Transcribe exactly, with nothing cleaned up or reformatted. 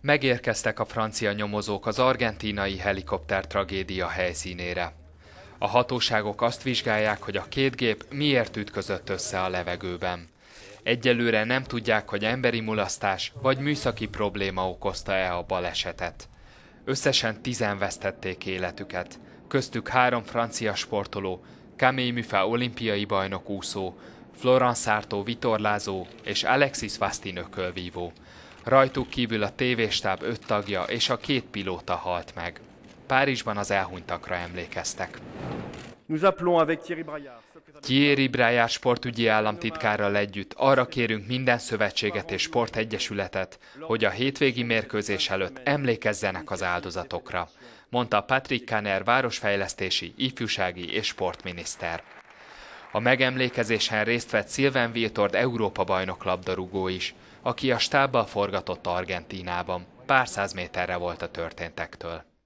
Megérkeztek a francia nyomozók az argentínai helikopter tragédia helyszínére. A hatóságok azt vizsgálják, hogy a két gép miért ütközött össze a levegőben. Egyelőre nem tudják, hogy emberi mulasztás vagy műszaki probléma okozta-e a balesetet. Összesen tizen vesztették életüket, köztük három francia sportoló, Camille Muffat olimpiai bajnok úszó, Florence Arthaud vitorlázó és Alexis Vastine ökölvívó. Rajtuk kívül a tévéstáb öt tagja és a két pilóta halt meg. Párizsban az elhunytakra emlékeztek. Thierry Braillard sportügyi államtitkárral együtt arra kérünk minden szövetséget és sportegyesületet, hogy a hétvégi mérkőzés előtt emlékezzenek az áldozatokra, mondta Patrick Caner városfejlesztési, ifjúsági és sportminiszter. A megemlékezésen részt vett Sylvain Wiltord Európa-bajnok labdarúgó is, aki a stábbal forgatott Argentínában, pár száz méterre volt a történtektől.